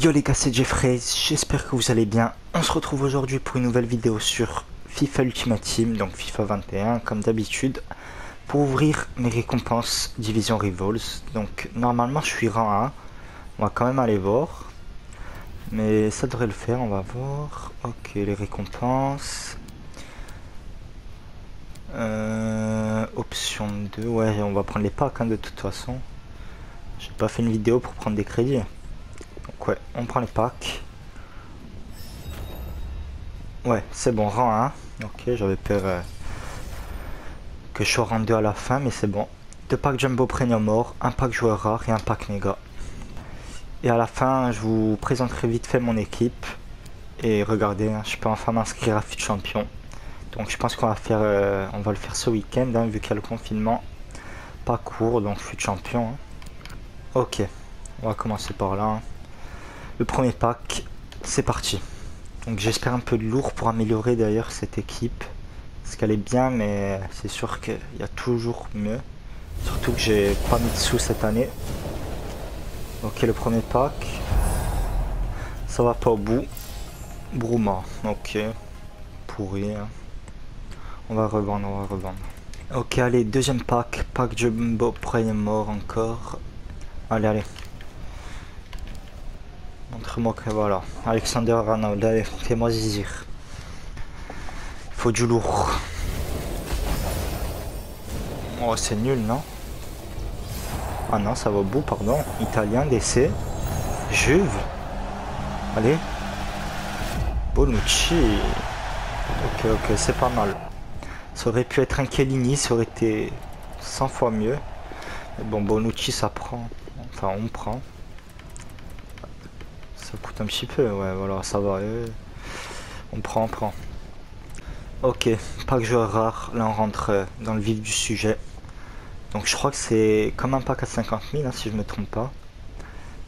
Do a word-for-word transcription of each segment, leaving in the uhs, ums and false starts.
Yo les gars, c'est Jeffreys, j'espère que vous allez bien. On se retrouve aujourd'hui pour une nouvelle vidéo sur FIFA Ultimate Team, donc FIFA vingt et un comme d'habitude, pour ouvrir mes récompenses Division Rivals. Donc normalement je suis rang un, on va quand même aller voir, mais ça devrait le faire, on va voir. Ok, les récompenses, euh, option deux, ouais on va prendre les packs hein, de toute façon. J'ai pas fait une vidéo pour prendre des crédits. Donc ouais, on prend les packs. Ouais, c'est bon, rang un. Ok, j'avais peur euh, que je sois rang deux à la fin, mais c'est bon. Deux packs Jumbo Premium Or, un pack joueur rare et un pack méga. Et à la fin, je vous présenterai vite fait mon équipe. Et regardez, hein, je peux enfin m'inscrire à Fut Champion. Donc je pense qu'on va faire, euh, on va le faire ce week-end, hein, vu qu'il y a le confinement. Pas court, donc Fut Champion. Hein. Ok, on va commencer par là. Hein. Le premier pack, c'est parti. Donc j'espère un peu de lourd pour améliorer d'ailleurs cette équipe. Parce qu'elle est bien, mais c'est sûr qu'il y a toujours mieux. Surtout que j'ai pas mis de sous cette année. Ok, le premier pack. Ça va pas au bout. Bruma, ok. Pourri. Hein. On va revendre, on va revendre. Ok, allez, deuxième pack. Pack Jumbo Premium Or encore. Allez, allez. Montre-moi que voilà. Alexander Arnaud, allez, fais-moi zizir. Il faut du lourd. Oh, c'est nul, non? Ah non, ça va au bout, pardon. Italien, D C. Juve. Allez. Bonucci. Ok, ok, c'est pas mal. Ça aurait pu être un Kellini, ça aurait été cent fois mieux. Mais bon, Bonucci, ça prend. Enfin, on prend. Ça coûte un petit peu, ouais, voilà, ça va. Euh, on prend, on prend. Ok, pack joueur rare, là on rentre dans le vif du sujet. Donc je crois que c'est comme un pack à cinquante mille, hein, si je me trompe pas.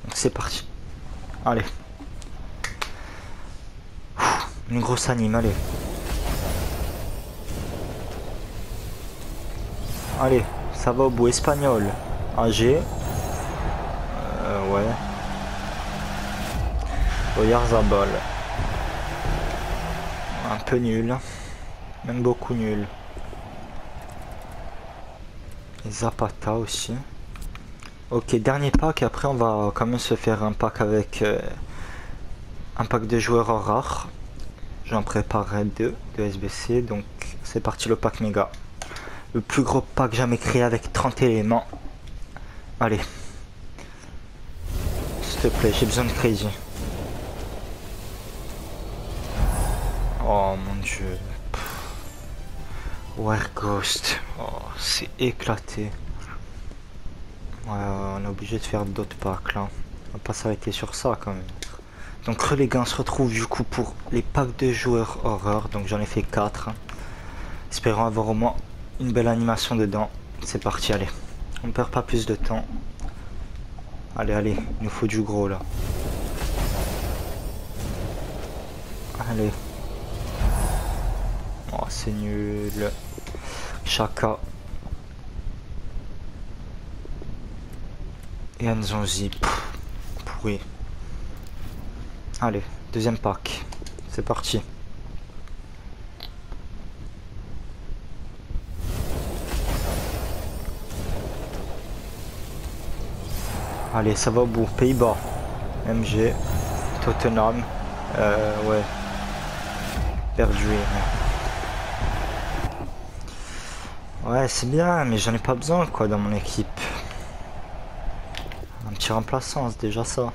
Donc c'est parti. Allez. Ouh, une grosse anime, allez. Allez, ça va au bout, espagnol. A G. Euh, ouais. Regarde Zabol. Un peu nul. Même beaucoup nul. Et Zapata aussi. Ok, dernier pack. Après, on va quand même se faire un pack avec... Euh, un pack de joueurs rares. J'en préparerai deux de S B C. Donc, c'est parti le pack méga. Le plus gros pack jamais créé avec trente éléments. Allez. S'il te plaît, j'ai besoin de crédit. Oh mon dieu. Warghost. Oh, c'est éclaté. Ouais, on est obligé de faire d'autres packs là. On va pas s'arrêter sur ça quand même. Donc les gars, on se retrouve du coup pour les packs de joueurs horreur. Donc j'en ai fait quatre. Espérons avoir au moins une belle animation dedans. C'est parti, allez. On ne perd pas plus de temps. Allez, allez, il nous faut du gros là. Allez. Oh, c'est nul. Chaka. Et Anzonzi. Pourri. Allez, deuxième pack. C'est parti. Allez, ça va au bout. Pays-Bas. M G. Tottenham. Euh, ouais. Perdu. Ouais, c'est bien, mais j'en ai pas besoin quoi dans mon équipe. Un petit remplaçant, c'est déjà ça.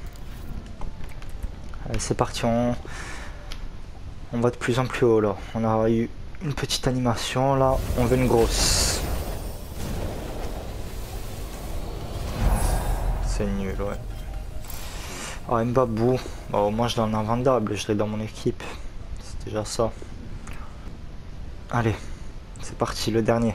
Allez, c'est parti, on... on va de plus en plus haut là. On a eu une petite animation là, on veut une grosse. C'est nul, ouais. Oh, Mbabu. Bah, au moins je l'en ai un vendable, je l'ai dans mon équipe. C'est déjà ça. Allez, c'est parti, le dernier.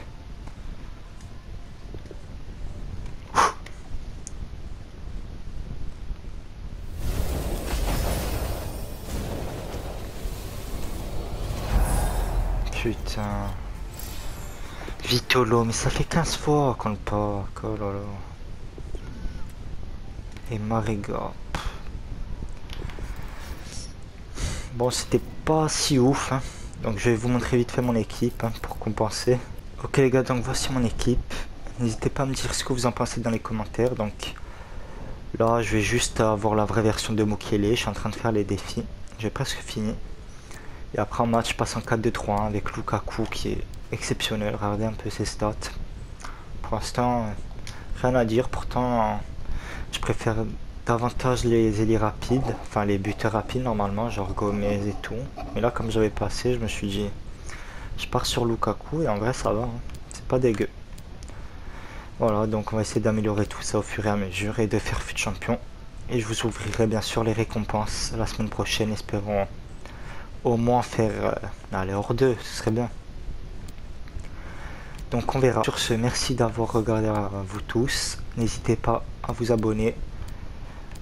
Putain. Vitolo, mais ça fait quinze fois qu'on le pack. Oh là là. Et Marigop. Bon, c'était pas si ouf, hein. Donc je vais vous montrer vite fait mon équipe, hein, pour compenser. Ok les gars, donc voici mon équipe. N'hésitez pas à me dire ce que vous en pensez dans les commentaires. Donc là, je vais juste avoir la vraie version de Mokele. Je suis en train de faire les défis. J'ai presque fini. Et après en match, je passe en quatre deux trois un avec Lukaku qui est exceptionnel. Regardez un peu ses stats. Pour l'instant, rien à dire. Pourtant, je préfère davantage les ailiers rapides, enfin les buteurs rapides normalement, genre Gomez et tout. Mais là, comme j'avais passé, je me suis dit, je pars sur Lukaku et en vrai, ça va. Hein. C'est pas dégueu. Voilà, donc on va essayer d'améliorer tout ça au fur et à mesure et de faire Fut Champion. Et je vous ouvrirai bien sûr les récompenses la semaine prochaine. Espérons au moins faire euh, aller hors deux, ce serait bien. Donc on verra. Sur ce, merci d'avoir regardé à vous tous. N'hésitez pas à vous abonner.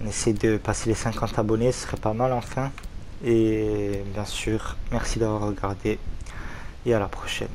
On essaie de passer les cinquante abonnés, ce serait pas mal enfin. Et bien sûr, merci d'avoir regardé et à la prochaine.